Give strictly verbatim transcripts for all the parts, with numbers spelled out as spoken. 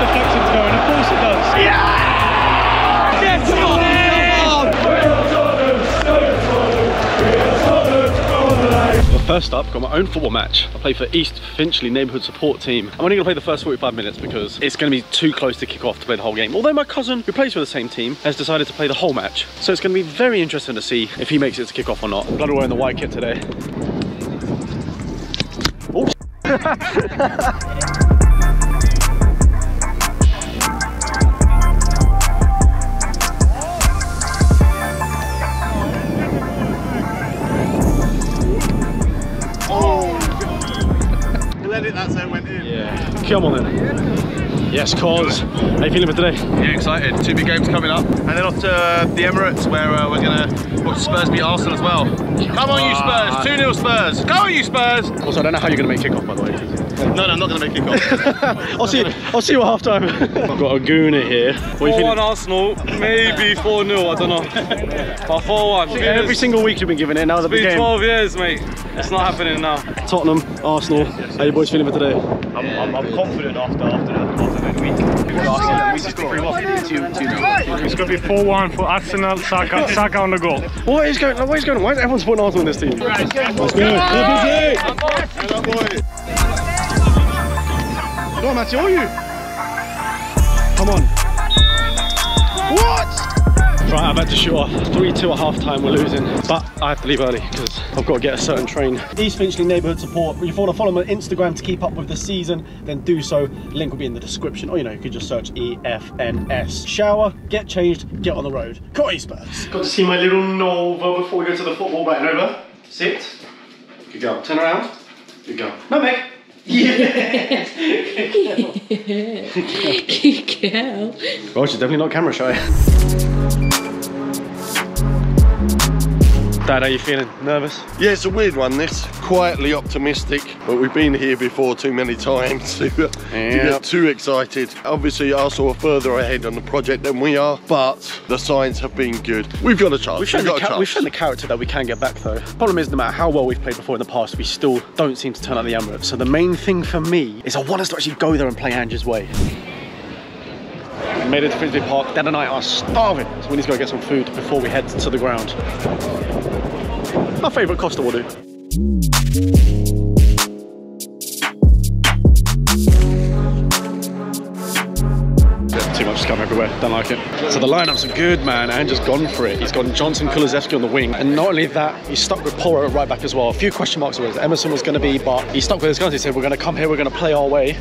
deflection's going, of course it does. Yeah! Yes, it is! Well, first up, got my own football match. I play for East Finchley Neighbourhood Support team. I'm only going to play the first forty-five minutes because it's going to be too close to kick off to play the whole game. Although my cousin, who plays for the same team, has decided to play the whole match. So it's going to be very interesting to see if he makes it to kick off or not. I'm glad we're wearing the white kit today. Oh, that's how it went in. Yeah. Come on then. Yes, cause. How you feeling for today? Yeah, excited. Two big games coming up. And then off to uh, the Emirates, where uh, we're going to watch Spurs beat Arsenal as well. Come on, uh, you Spurs. two nil Spurs. Go on, you Spurs. Also, I don't know how you're going to make kickoff, by the way. No, no, I'm not going to make kickoff. I'll see you, I'll see you at half time. I've got a gooner here. four one Arsenal. Maybe four nil, I don't know. But four one. Yeah, every single week you've been giving it. Now it's a big game. twelve years, mate. It's not happening now. Tottenham, Arsenal. Yes, yes, how are you boys feeling for today? I'm, yeah, I'm, I'm confident after after after that week. It's going to be four one for Arsenal. Saka, Saka on the goal. What is going? What is going? Why is everyone supporting Arsenal in this team? Right, let's go. Hello, boys. Go on, Matthew. Are you? Come on. What? Right, I've had to shoot off. three two at half time, we're losing. But I have to leave early because I've got to get a certain train. East Finchley Neighbourhood Support. If you want to follow them on Instagram to keep up with the season, then do so. Link will be in the description. Or, you know, you could just search E F N S. Shower, get changed, get on the road. Got East Spurs. Got to see my little Nova before we go to the football. Back and over. Sit. Good girl. Turn around. Good girl. No, Meg. Yeah! Good girl. Well, she's definitely not camera shy. Dad, how you feeling? Nervous? Yeah, it's a weird one this. Quietly optimistic, but we've been here before too many times to, yep. to get too excited. Obviously, Arsenal are further ahead on the project than we are, but the signs have been good. We've got a chance. We've shown, we've got a chance. We've shown the character that we can get back, though. Problem is, no matter how well we've played before in the past, we still don't seem to turn out the Emirates. So the main thing for me is I want us to actually go there and play Ange's way. Made it to Finsbury Park. Dad and I are starving, so we need to go get some food before we head to the ground. My favourite Costa will do. Too much scum everywhere, don't like it. So the lineup's a good man, and just gone for it. He's gone Johnson, Kulusevski on the wing, and not only that, he's stuck with Porro at right back as well. A few question marks where Emerson was going to be, but he stuck with his guns. He said, we're going to come here, we're going to play our way.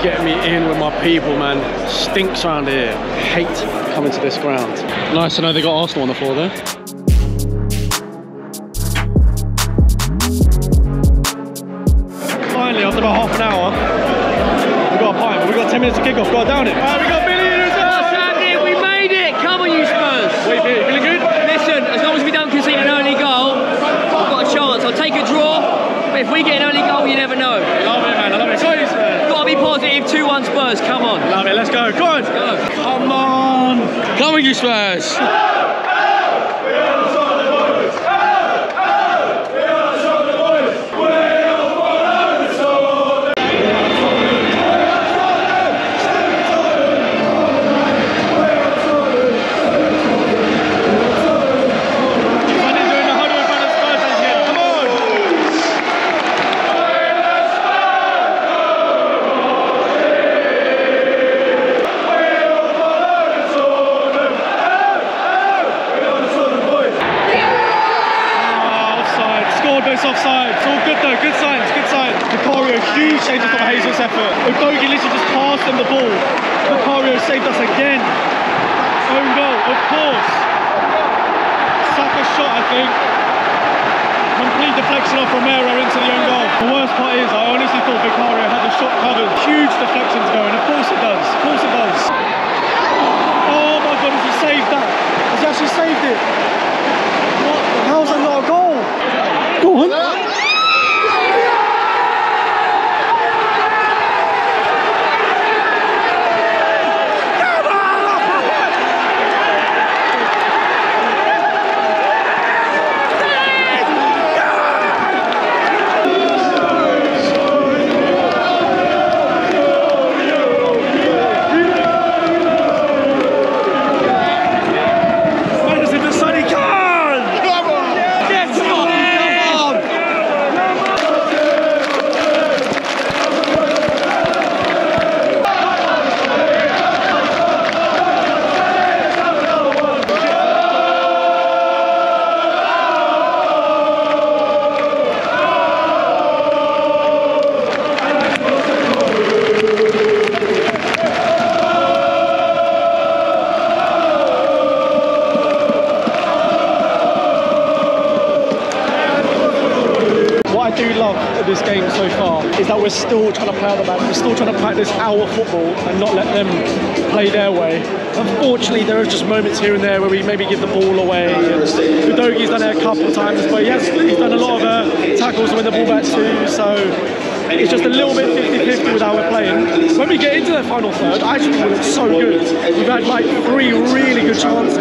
Get me in with my people, man. Stinks around here. Hate coming to this ground. Nice to know they got Arsenal on the floor there. Finally, after about half an hour, we got a pint, but we got ten minutes to kick off. Got down it. Right, we got Billy in the We made it. Come on, you Spurs. Wait, Billy, feeling good? Listen, as long as we don't concede an early goal, I've got a chance. I'll take a draw, but if we get an early goal, you never know. Love it, man. I love it. So, be positive, two one Spurs, come on. Love it, let's go, come on. Let's go. Come on. Come on, you Spurs. Oh, oh, we are the Tottenham boys. Oh, oh, we are the Tottenham boys. We'll follow the sword. We're doing the huddle in front of Spurs again, come on. Offside, it's all good though, good signs, good signs. Vicario, huge changes from Hazel's effort. Odegaard literally just passed them the ball. Vicario saved us again. Own goal, of course. Saka shot, I think. Complete deflection off Romero into the own goal. The worst part is, I honestly thought Vicario had the shot covered. Huge deflections going, of course it does, of course it does. Oh my god, he saved that. He's actually saved it. What? How's that not a goal? Go on. I do love this game so far is that we're still trying to play out the back, we're still trying to practice our football and not let them play their way. Unfortunately, there are just moments here and there where we maybe give the ball away. Udogi's done it a couple of times, but yes, he's done a lot of uh, tackles to win the ball back too, so... It's just a little bit fifty fifty with how we're playing. When we get into the final third, I actually think it's so good. We've had like three really good chances.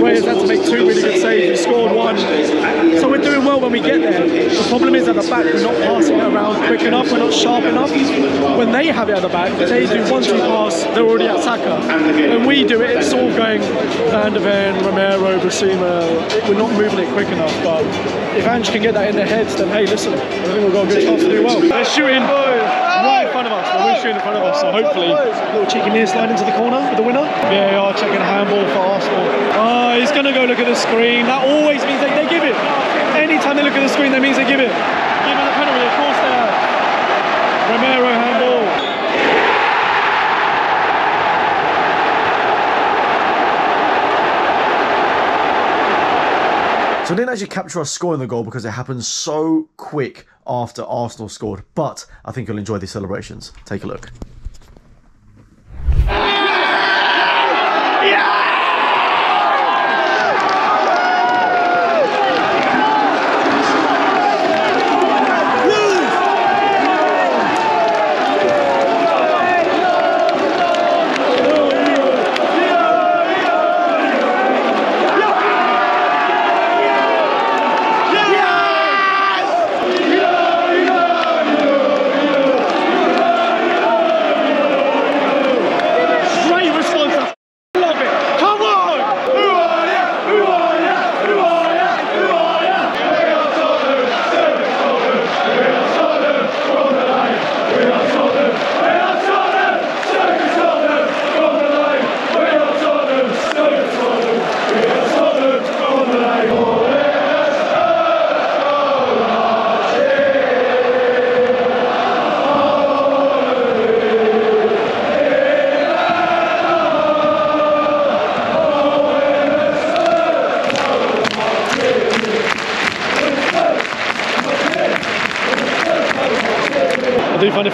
Whereas had to make two really good saves, we scored one. So we're doing well when we get there. The problem is at the back, we're not passing it around quick enough, we're not sharp enough. When they have it at the back, they do one, two pass, they're already at Saka. When we do it, it's all going Van de Ven, Romero, Brasima. We're not moving it quick enough, but if Ange can get that in their heads, then hey, listen, I think we've got a good chance to do well. Shooting right in front of us, we're shooting in front of us, so hopefully a little cheeky near slide into the corner for the winner. V A R checking handball for Arsenal. Oh, he's going to go look at the screen. That always means they, they give it. Anytime they look at the screen, that means they give it. Give it a penalty, of course they are. Romero handball. So I didn't actually capture us scoring the goal because it happened so quick after Arsenal scored, but I think you'll enjoy these celebrations. Take a look.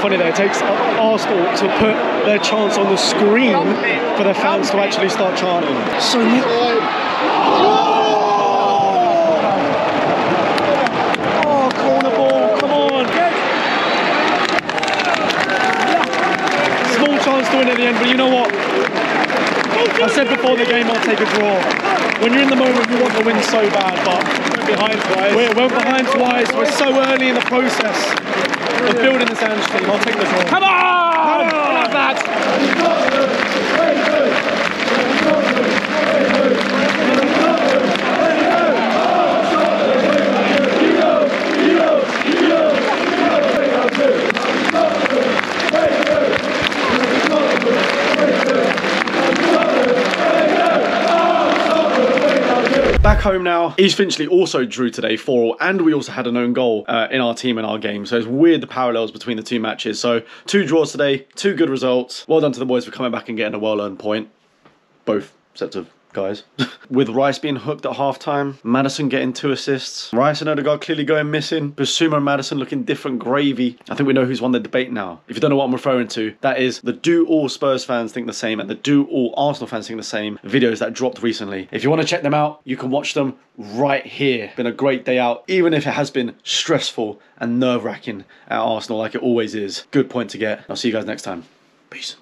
Funny that it takes Arsenal to put their chants on the screen for their fans to actually start chanting. So oh! Oh, corner ball, come on! Small chance to win at the end, but you know what? I said before the game, I'll take a draw. When you're in the moment, you want the win so bad, but behind twice. We're, we're behind twice. We're so early in the process. We're building this Ange team. I'll take this one. Come on! I love that! Back home now. East Finchley also drew today four all, and we also had an own goal uh, in our team in our game. So it's weird the parallels between the two matches. So two draws today, two good results. Well done to the boys for coming back and getting a well-earned point. Both sets of guys. With Rice being hooked at half-time, Maddison getting two assists, Rice and Odegaard clearly going missing, Bissouma and Maddison looking different gravy. I think we know who's won the debate now. If you don't know what I'm referring to, that is the do-all Spurs fans think the same and the do-all Arsenal fans think the same videos that dropped recently. If you want to check them out, you can watch them right here. Been a great day out, even if it has been stressful and nerve-wracking at Arsenal like it always is. Good point to get. I'll see you guys next time. Peace.